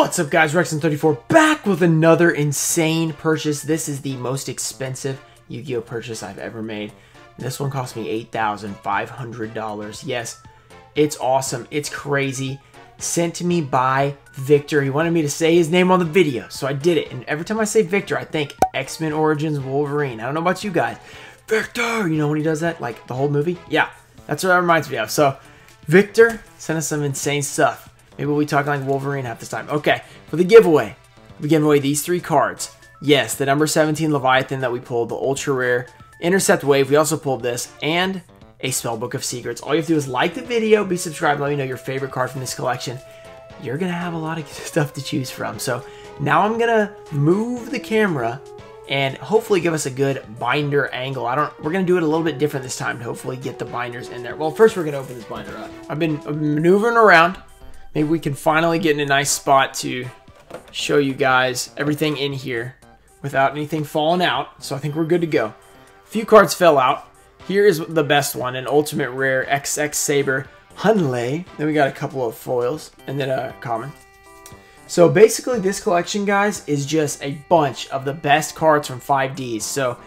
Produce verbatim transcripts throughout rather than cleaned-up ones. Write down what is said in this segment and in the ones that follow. What's up guys, Ruxin thirty-four back with another insane purchase. This is the most expensive Yu-Gi-Oh purchase I've ever made. And this one cost me eight thousand five hundred dollars. Yes, it's awesome. It's crazy. Sent to me by Victor. He wanted me to say his name on the video, so I did it. And every time I say Victor, I think X-Men Origins Wolverine. I don't know about you guys. Victor! You know when he does that? Like the whole movie? Yeah, that's what that reminds me of. So Victor sent us some insane stuff. Maybe we'll be talking like Wolverine half this time. Okay, for the giveaway, we give away these three cards. Yes, the number seventeen Leviathan that we pulled, the ultra rare Intercept Wave, we also pulled this, and a Spellbook of Secrets. All you have to do is like the video, be subscribed, let me know your favorite card from this collection. You're going to have a lot of stuff to choose from. So now I'm going to move the camera and hopefully give us a good binder angle. I don't. We're going to do it a little bit different this time to hopefully get the binders in there. Well, first we're going to open this binder up. I've been maneuvering around. Maybe we can finally get in a nice spot to show you guys everything in here without anything falling out. So I think we're good to go. A few cards fell out. Here is the best one, an ultimate rare X X Saber Hunlei. Then we got a couple of foils and then a common. So basically this collection, guys, is just a bunch of the best cards from five Ds. So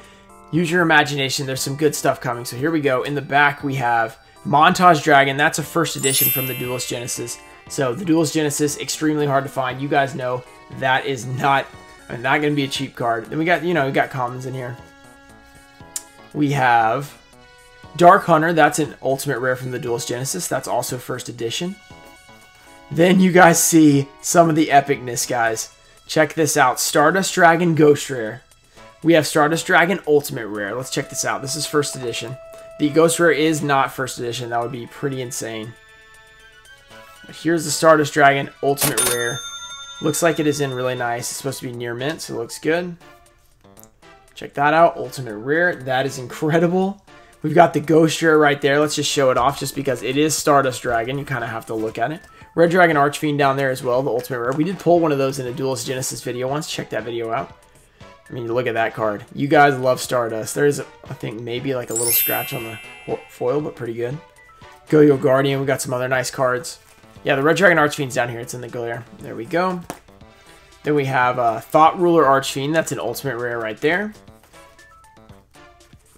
use your imagination. There's some good stuff coming. So here we go. In the back we have Montage Dragon. That's a first edition from the Duelist Genesis. So the Duelist Genesis, extremely hard to find. You guys know that is not, not going to be a cheap card. Then we got, you know, we got commons in here. We have Dark Hunter. That's an ultimate rare from the Duelist Genesis. That's also first edition. Then you guys see some of the epicness, guys. Check this out. Stardust Dragon Ghost Rare. We have Stardust Dragon Ultimate Rare. Let's check this out. This is first edition. The Ghost Rare is not first edition. That would be pretty insane. Here's the Stardust Dragon Ultimate Rare. Looks like it is in really nice. It's supposed to be near mint, so it looks good. Check that out. Ultimate Rare. That is incredible. We've got the Ghost Rare right there. Let's just show it off just because it is Stardust Dragon. You kind of have to look at it. Red Dragon Archfiend down there as well, the Ultimate Rare. We did pull one of those in a Duelist Genesis video once. Check that video out. I mean, look at that card. You guys love Stardust. There's, I think, maybe like a little scratch on the foil, but pretty good. Goyo Guardian. We got some other nice cards. Yeah, the Red Dragon Archfiend's down here. It's in the glare. There we go. Then we have uh, Thought Ruler Archfiend. That's an ultimate rare right there.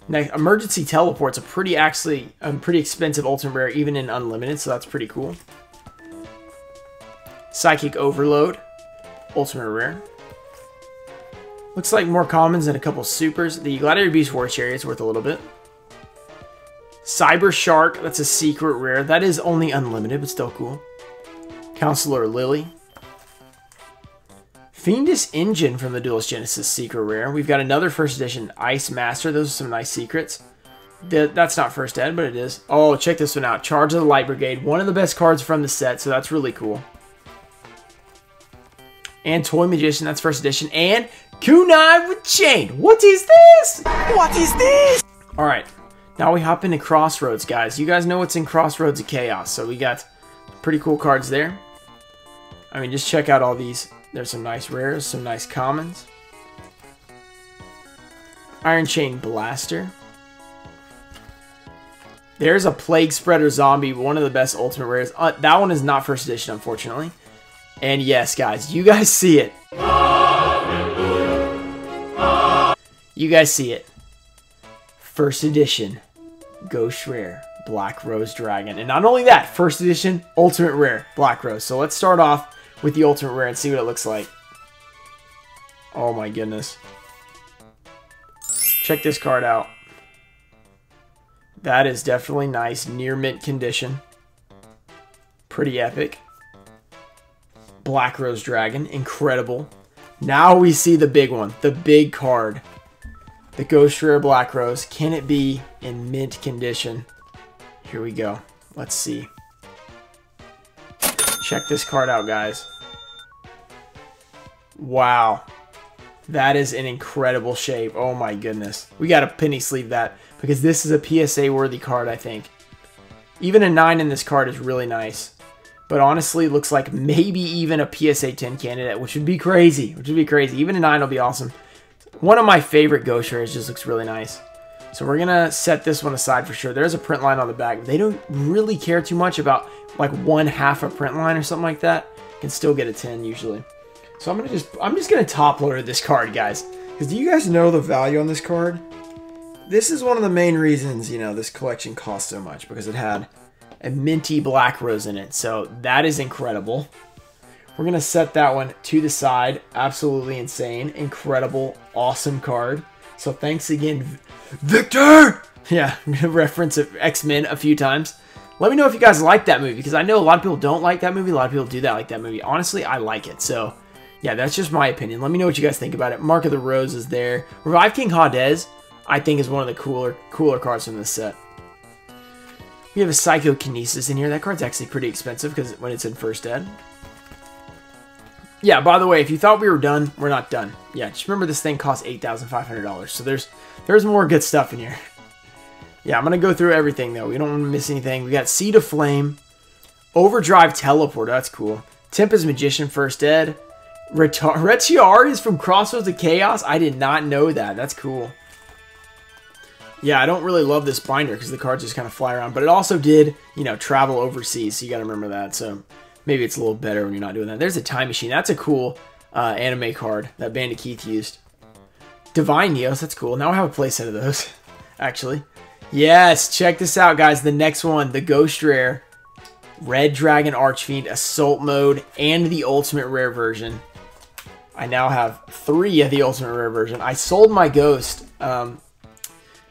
Now, Emergency Teleport's a pretty actually um, pretty expensive ultimate rare, even in Unlimited, so that's pretty cool. Psychic Overload, ultimate rare. Looks like more commons and a couple supers. The Gladiator Beast War Chariot's worth a little bit. Cyber Shark, that's a secret rare. That is only Unlimited, but still cool. Counselor Lily. Fiendish Engine from the Duelist Genesis, secret rare. We've got another first edition, Ice Master. Those are some nice secrets. Th that's not first ed, but it is. Oh, check this one out. Charge of the Light Brigade. One of the best cards from the set, so that's really cool. And Toy Magician, that's first edition. And Kunai with Chain. What is this? What is this? All right. Now we hop into Crossroads, guys. You guys know what's in Crossroads of Chaos, so we got pretty cool cards there. I mean, just check out all these. There's some nice rares, some nice commons. Iron Chain Blaster. There's a Plague Spreader Zombie, one of the best ultimate rares. Uh, that one is not first edition, unfortunately. And yes, guys, you guys see it. You guys see it. First edition. Ghost Rare, Black Rose Dragon. And not only that, first edition, ultimate rare, Black Rose. So let's start off with the ultimate rare and see what it looks like. Oh my goodness. Check this card out. That is definitely nice, near mint condition. Pretty epic. Black Rose Dragon, incredible. Now we see the big one, the big card. The Ghost Rare Black Rose. Can it be in mint condition? Here we go. Let's see. Check this card out, guys. Wow. That is an incredible shape. Oh my goodness. We got to penny sleeve that because this is a P S A worthy card, I think. Even a nine in this card is really nice. But honestly, looks like maybe even a P S A ten candidate, which would be crazy. Which would be crazy. Even a nine will be awesome. One of my favorite Ghost Rares, just looks really nice. So we're going to set this one aside for sure. There's a print line on the back. They don't really care too much about like one half a print line or something like that. can still get a ten usually. So I'm gonna just I'm just gonna top loader this card, guys. Because do you guys know the value on this card? This is one of the main reasons, you know, this collection costs so much, because it had a minty Black Rose in it. So that is incredible. We're gonna set that one to the side. Absolutely insane, incredible, awesome card. So thanks again, Victor! Yeah, I'm gonna reference X-Men a few times. Let me know if you guys like that movie, because I know a lot of people don't like that movie. A lot of people do that like that movie. Honestly, I like it. So yeah, that's just my opinion. Let me know what you guys think about it. Mark of the Rose is there. Revive King Hades, I think, is one of the cooler cooler cards from this set. We have a Psychokinesis in here. That card's actually pretty expensive because when it's in first ed. Yeah, by the way, if you thought we were done, we're not done. Yeah, just remember this thing costs eight thousand five hundred dollars. So there's there's more good stuff in here. Yeah, I'm going to go through everything, though. We don't want to miss anything. We got Seed of Flame, Overdrive Teleporter. That's cool. Tempest Magician, first ed. Retar Retiar is from Crossroads of Chaos. I did not know that. That's cool. Yeah, I don't really love this binder because the cards just kind of fly around. But it also did, you know, travel overseas, so you got to remember that. So maybe it's a little better when you're not doing that. There's a Time Machine. That's a cool uh, anime card that Bandit Keith used. Divine Neos. That's cool. Now I have a playset of those, actually. Yes, check this out, guys. The next one, the Ghost Rare. Red Dragon Archfiend Assault Mode and the Ultimate Rare version. I now have three of the Ultimate Rare version. I sold my Ghost um,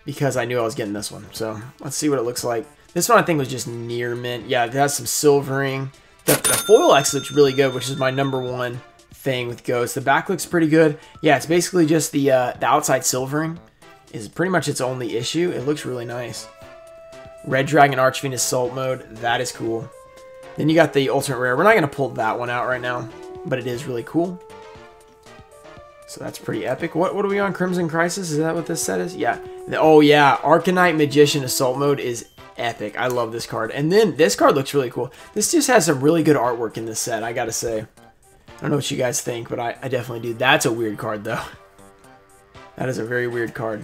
because I knew I was getting this one. So let's see what it looks like. This one I think was just near mint. Yeah, it has some silvering. The, the foil X looks really good, which is my number one thing with Ghost. The back looks pretty good. Yeah, it's basically just the, uh, the outside silvering is pretty much its only issue. It looks really nice. Red Dragon Archfiend Assault Mode. That is cool. Then you got the Ultimate Rare. We're not going to pull that one out right now, but it is really cool. So that's pretty epic. What, what are we on? Crimson Crisis? Is that what this set is? Yeah. The, oh, yeah. Arcanite Magician Assault Mode is epic. I love this card. And then this card looks really cool. This just has some really good artwork in this set, I got to say. I don't know what you guys think, but I, I definitely do. That's a weird card, though. That is a very weird card.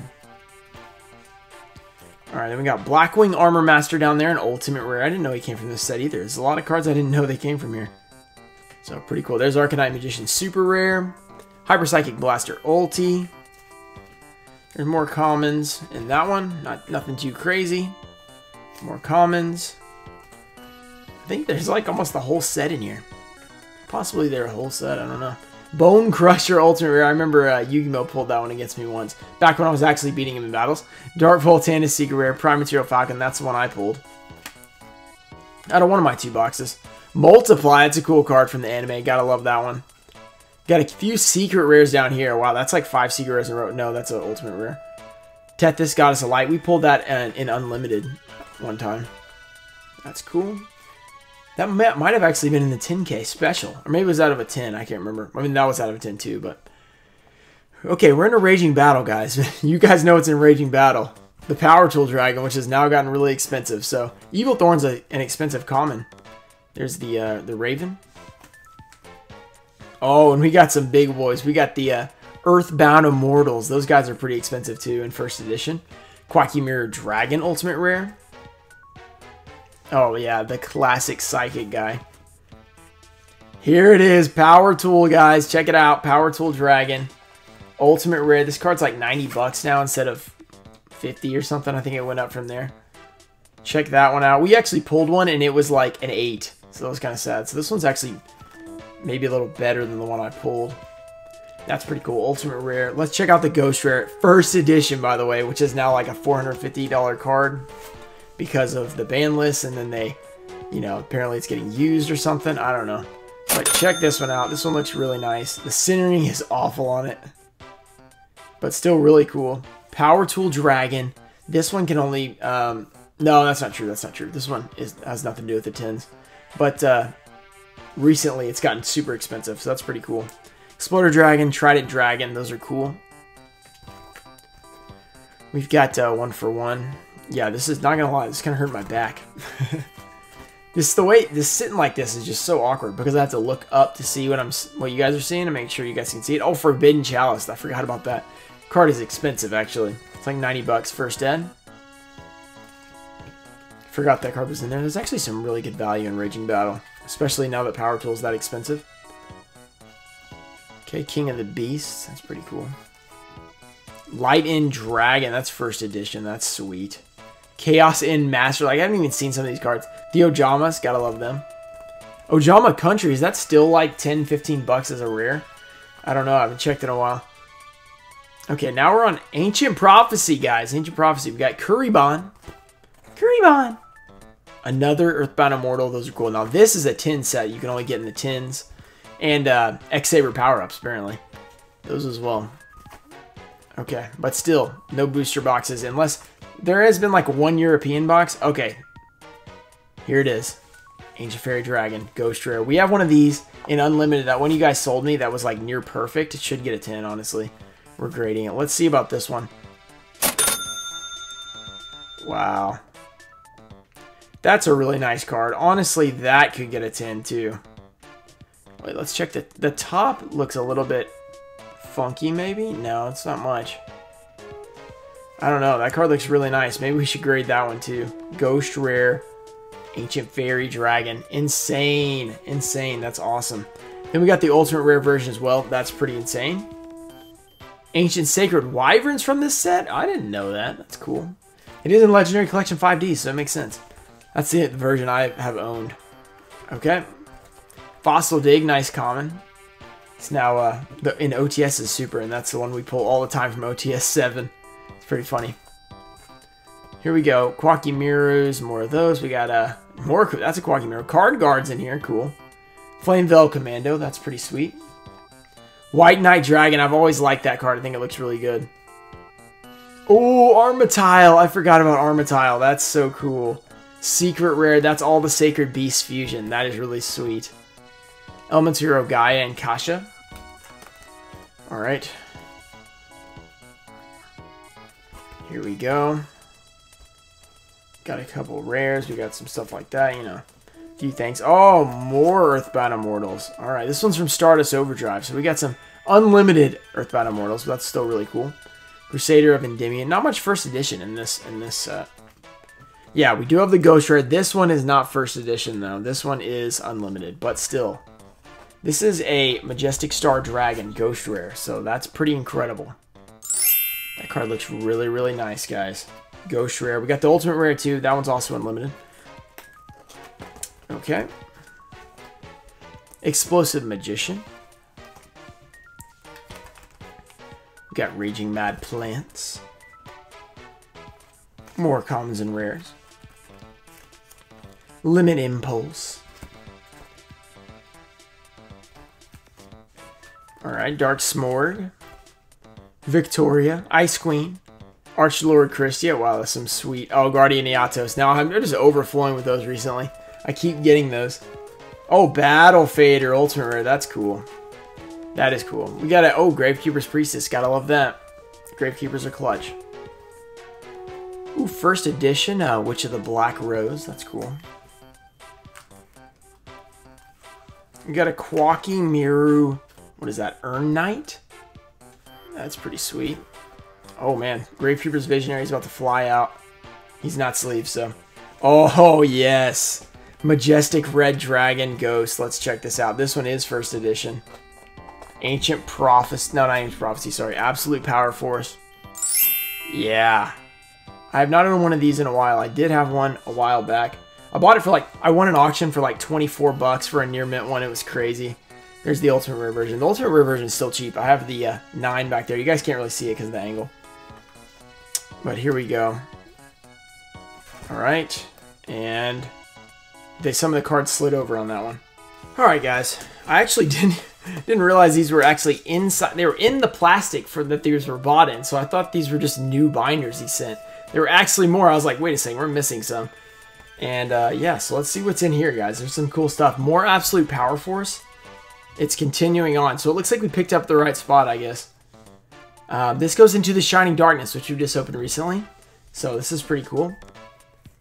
Alright, then we got Blackwing Armor Master down there, an Ultimate Rare. I didn't know he came from this set either. There's a lot of cards I didn't know they came from here. So, pretty cool. There's Arcanite Magician Super Rare. Hyper Psychic Blaster Ulti. There's more commons in that one. Not nothing too crazy. More commons. I think there's like almost the whole set in here. Possibly their whole set, I don't know. Bone Crusher Ultimate Rare. I remember uh, Yu-Gi-Oh pulled that one against me once. Back when I was actually beating him in battles. Dark Voltana Secret Rare. Prime Material Falcon. That's the one I pulled out of one of my two boxes. Multiply. It's a cool card from the anime. Gotta love that one. Got a few Secret Rares down here. Wow, that's like five Secret Rares in a row. No, that's an Ultimate Rare. Tethys Goddess of Light. We pulled that in, in Unlimited one time. That's cool. That might have actually been in the ten K special. Or maybe it was out of a ten. I can't remember. I mean, that was out of a ten too, but... Okay, we're in a Raging Battle, guys. You guys know it's in Raging Battle. The Power Tool Dragon, which has now gotten really expensive. So, Evil Thorn's a, an expensive common. There's the uh, the Raven. Oh, and we got some big boys. We got the uh, Earthbound Immortals. Those guys are pretty expensive too in first edition. Quackymere Dragon Ultimate Rare. Oh, yeah, the classic Psychic guy. Here it is, Power Tool, guys. Check it out, Power Tool Dragon. Ultimate Rare. This card's like ninety bucks now instead of fifty or something. I think it went up from there. Check that one out. We actually pulled one, and it was like an eight, so that was kind of sad. So this one's actually maybe a little better than the one I pulled. That's pretty cool, Ultimate Rare. Let's check out the Ghost Rare. First edition, by the way, which is now like a four hundred fifty dollar card. Because of the ban list, and then they, you know, apparently it's getting used or something. I don't know. But check this one out. This one looks really nice. The centering is awful on it, but still really cool. Power Tool Dragon. This one can only, um, no, that's not true. That's not true. This one is, has nothing to do with the tens. But uh, recently it's gotten super expensive, so that's pretty cool. Exploder Dragon, Trident Dragon. Those are cool. We've got uh, one for one. Yeah, this is not gonna lie, this kinda hurt my back. This the way this sitting like this is just so awkward because I have to look up to see what I'm what you guys are seeing and make sure you guys can see it. Oh, Forbidden Chalice, I forgot about that. Card is expensive actually. It's like ninety bucks first ed. Forgot that card was in there. There's actually some really good value in Raging Battle. especially now that Power Tool is that expensive. Okay, King of the Beasts. That's pretty cool. Light in Dragon. That's first edition. That's sweet. Chaos in Master. Like, I haven't even seen some of these cards. The Ojamas. Gotta love them. Ojama Countries. That's still like ten, fifteen bucks as a rare. I don't know. I haven't checked in a while. Okay, now we're on Ancient Prophecy, guys. Ancient Prophecy. We got Kuriban. Kuriban. Another Earthbound Immortal. Those are cool. Now, this is a tin set. You can only get in the tins. And uh, X Saber power-ups, apparently. Those as well. Okay, but still, no booster boxes. Unless there has been like one European box. Okay, here it is. Ancient Fairy Dragon, Ghost Rare. We have one of these in Unlimited. That one you guys sold me, that was like near perfect. It should get a ten, honestly. We're grading it. Let's see about this one. Wow. That's a really nice card. Honestly, that could get a ten, too. Wait, let's check the, the top looks a little bit funky, maybe? No, it's not much. I don't know. That card looks really nice. Maybe we should grade that one, too. Ghost Rare, Ancient Fairy Dragon. Insane. Insane. That's awesome. Then we got the Ultimate Rare version as well. That's pretty insane. Ancient Sacred Wyverns from this set? I didn't know that. That's cool. It is in Legendary Collection five D, so it makes sense. That's the version I have owned. Okay. Fossil Dig, nice common. It's now uh, the, in O T S is super, and that's the one we pull all the time from O T S seven. It's pretty funny. Here we go. Quackimiru's, more of those. We got uh, more. That's a Quackimiru. Card Guard's in here, cool. Flame Veil Commando, that's pretty sweet. White Knight Dragon, I've always liked that card. I think it looks really good. Oh, Armatile. I forgot about Armatile. That's so cool. Secret Rare, that's all the Sacred Beast Fusion. That is really sweet. Elements Hero Gaia and Kasha. Alright. Here we go. Got a couple rares. We got some stuff like that, you know. A few things. Oh, more Earthbound Immortals. Alright, this one's from Stardust Overdrive. So we got some unlimited Earthbound Immortals, but that's still really cool. Crusader of Endymion. Not much first edition in this in this set. Uh, yeah, we do have the Ghost Rare. This one is not first edition, though. This one is unlimited, but still. This is a Majestic Star Dragon Ghost Rare, so that's pretty incredible. That card looks really, really nice, guys. Ghost Rare. We got the Ultimate Rare, too. That one's also unlimited. Okay. Explosive Magician. We got Raging Mad Plants. More commons and rares. Limit Impulse. Alright, Dark Smorg, Victoria, Ice Queen, Archlord Christia. Wow, that's some sweet. Oh, Guardian Iatos. Now, I'm just overflowing with those recently. I keep getting those. Oh, Battle Fader, Ultimate Rare. That's cool. That is cool. We got a, oh, Gravekeeper's Priestess. Gotta love that. Gravekeepers are clutch. Ooh, first edition, uh, Witch of the Black Rose. That's cool. We got a Quackimiru. What is that? Urn Knight? That's pretty sweet. Oh, man. Gravekeeper's Visionary is about to fly out. He's not sleeved, so... Oh, yes. Majestic Red Dragon Ghost. Let's check this out. This one is first edition. Ancient Prophecy. No, not Ancient Prophecy, sorry. Absolute Power Force. Yeah. I have not owned one of these in a while. I did have one a while back. I bought it for like... I won an auction for like twenty-four bucks for a near-mint one. It was crazy. There's the Ultimate Rare version. The Ultimate Rare version is still cheap. I have the uh, nine back there. You guys can't really see it because of the angle. But here we go. Alright. And they some of the cards slid over on that one. Alright, guys. I actually didn't didn't realize these were actually inside. They were in the plastic for that these were bought in. So I thought these were just new binders he sent. There were actually more. I was like, wait a second. We're missing some. And uh, yeah, so let's see what's in here, guys. There's some cool stuff. More Absolute Power Force. It's continuing on, so it looks like we picked up the right spot, I guess. Uh, this goes into the Shining Darkness, which we just opened recently, so this is pretty cool.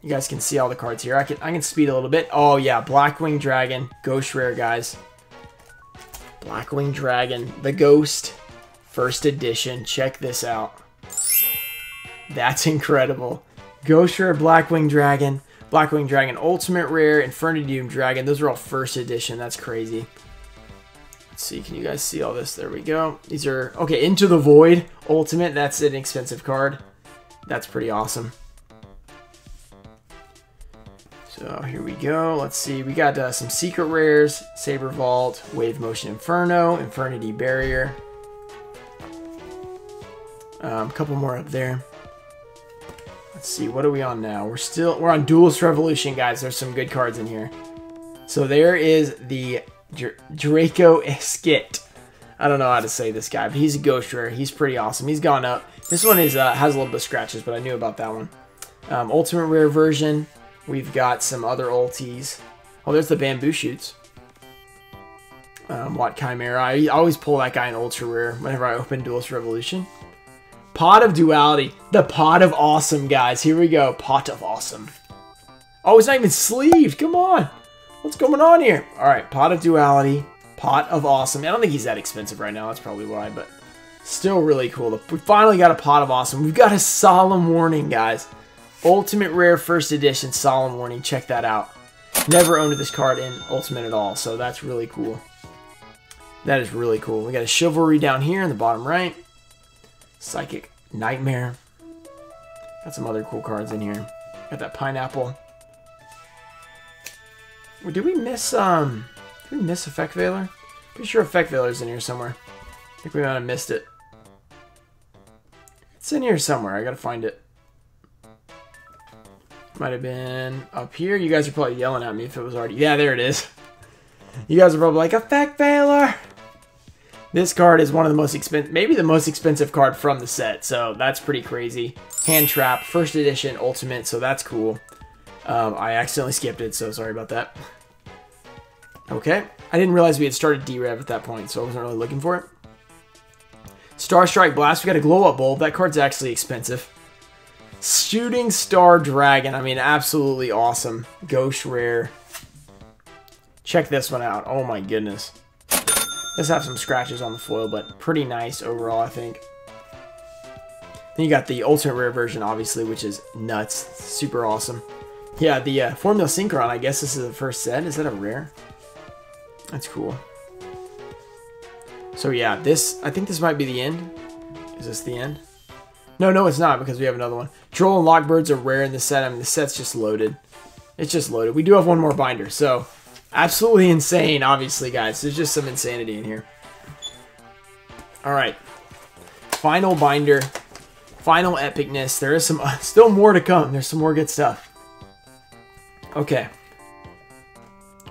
You guys can see all the cards here. I can I can speed a little bit. Oh yeah, Blackwing Dragon, Ghost Rare, guys. Blackwing Dragon, the Ghost, first edition. Check this out. That's incredible. Ghost Rare, Blackwing Dragon, Blackwing Dragon Ultimate Rare, Infernidium Dragon. Those are all first edition. That's crazy. Let's see. Can you guys see all this? There we go. These are... Okay, Into the Void Ultimate. That's an expensive card. That's pretty awesome. So here we go. Let's see. We got uh, some secret rares. Saber Vault, Wave Motion Inferno, Infernity Barrier. Um, a couple more up there. Let's see. What are we on now? We're still... We're on Duelist Revolution, guys. There's some good cards in here. So there is the Dr Draco Esquite. I don't know how to say this guy, but he's a ghost rare. He's pretty awesome. He's gone up. This one is uh, has a little bit of scratches, but I knew about that one. Um, Ultimate Rare version. We've got some other ulties. Oh, there's the Bamboo Shoots. Um, Watt Chimera. I always pull that guy in Ultra Rare whenever I open Duelist Revolution. Pot of Duality. The Pot of Awesome, guys. Here we go. Pot of Awesome. Oh, it's not even sleeved. Come on. What's going on here? All right. Pot of Duality. Pot of Awesome. I don't think he's that expensive right now. That's probably why, but still really cool. We finally got a Pot of Awesome. We've got a Solemn Warning, guys. Ultimate Rare first edition Solemn Warning. Check that out. Never owned this card in Ultimate at all, so that's really cool. That is really cool. We got a Chivalry down here in the bottom right. Psychic Nightmare. Got some other cool cards in here. Got that Pineapple. Well, did we miss um did we miss Effect Veiler? Pretty sure Effect Veiler's in here somewhere. I think we might have missed it. It's in here somewhere. I gotta find it. Might have been up here. You guys are probably yelling at me if it was already... Yeah, there it is. You guys are probably like, Effect Veiler! This card is one of the most expensive... Maybe the most expensive card from the set, so that's pretty crazy. Hand Trap, first edition, Ultimate, so that's cool. Um, I accidentally skipped it, so sorry about that. Okay. I didn't realize we had started D-Rev at that point, so I wasn't really looking for it. Starstrike Blast, we got a Glow-Up Bulb. That card's actually expensive. Shooting Star Dragon. I mean, absolutely awesome. Ghost Rare. Check this one out. Oh my goodness. This has some scratches on the foil, but pretty nice overall, I think. Then you got the Ultimate Rare version, obviously, which is nuts. Super awesome. Yeah, the uh, Formula Synchron, I guess this is the first set. Is that a rare? That's cool. So yeah, this, I think this might be the end. Is this the end? No, no, it's not, because we have another one. Troll and Lockbirds are rare in the set. I mean, the set's just loaded. It's just loaded. We do have one more binder, so absolutely insane, obviously, guys. There's just some insanity in here. All right. Final binder. Final epicness. There is some uh, still more to come. There's some more good stuff. Okay.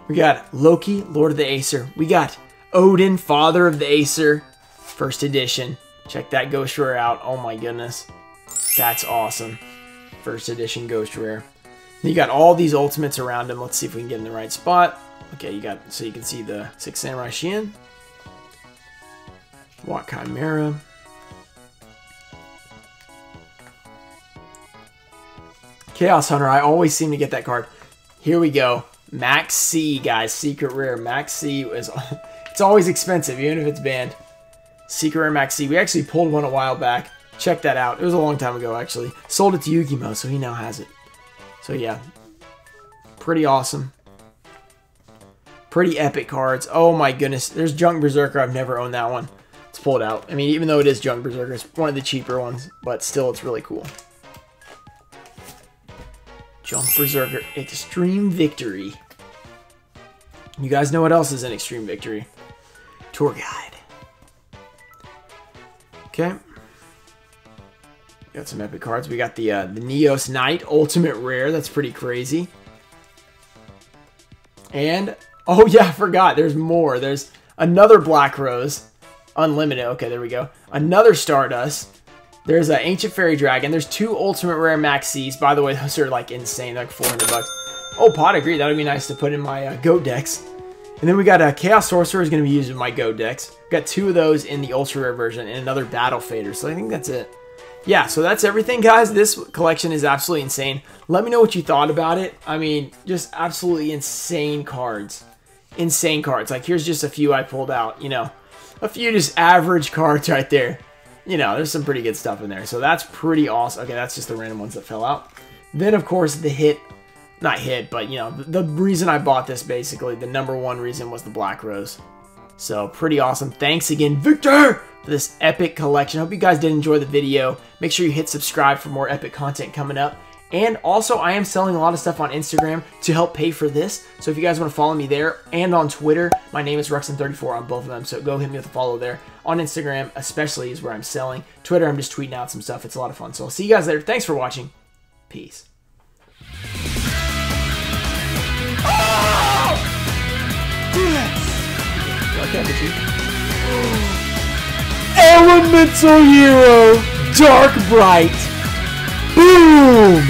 We got Loki, Lord of the Aesir. We got Odin, Father of the Aesir, first edition. Check that Ghost Rare out. Oh my goodness. That's awesome. First edition Ghost Rare. You got all these ultimates around him. Let's see if we can get in the right spot. Okay, you got, so you can see the Six Samurai Shien. Watt Chimera. Chaos Hunter. I always seem to get that card. Here we go. Max C, guys. Secret Rare. Max C is, it's always expensive, even if it's banned. Secret Rare Max C. We actually pulled one a while back. Check that out. It was a long time ago, actually. Sold it to Yukimo, so he now has it. So, yeah. Pretty awesome. Pretty epic cards. Oh, my goodness. There's Junk Berserker. I've never owned that one. Let's pull it out. I mean, even though it is Junk Berserker, it's one of the cheaper ones, but still, it's really cool. Junk Berserker. Extreme Victory. You guys know what else is in Extreme Victory? Tour Guide. Okay, got some epic cards. We got the uh, the Neos Knight Ultimate Rare. That's pretty crazy. And oh yeah, I forgot. There's more. There's another Black Rose, Unlimited. Okay, there we go. Another Stardust. There's an Ancient Fairy Dragon. There's two Ultimate Rare Maxis. By the way, those are like insane. They're like four hundred bucks. Oh, Pot Agree. That would be nice to put in my uh, Goat decks. And then we got a Chaos Sorcerer is going to be used in my Go decks. Got two of those in the Ultra Rare version and another Battle Fader. So I think that's it. Yeah, so that's everything, guys. This collection is absolutely insane. Let me know what you thought about it. I mean, just absolutely insane cards. Insane cards. Like, here's just a few I pulled out, you know. A few just average cards right there. You know, there's some pretty good stuff in there. So that's pretty awesome. Okay, that's just the random ones that fell out. Then, of course, the hit not hit, but you know, the reason I bought this, basically, the number one reason, was the Black Rose. So pretty awesome. Thanks again, Victor, for this epic collection. I hope you guys did enjoy the video. Make sure you hit subscribe for more epic content coming up. And also, I am selling a lot of stuff on Instagram to help pay for this. So if you guys want to follow me there, and on Twitter, my name is Ruxin thirty-four on both of them. So go hit me with a follow there. On Instagram, especially, is where I'm selling. Twitter, I'm just tweeting out some stuff. It's a lot of fun. So I'll see you guys later. Thanks for watching. Peace. Oh! Yes! Okay, did you? Oh. Elemental Hero, Dark Bright. Boom!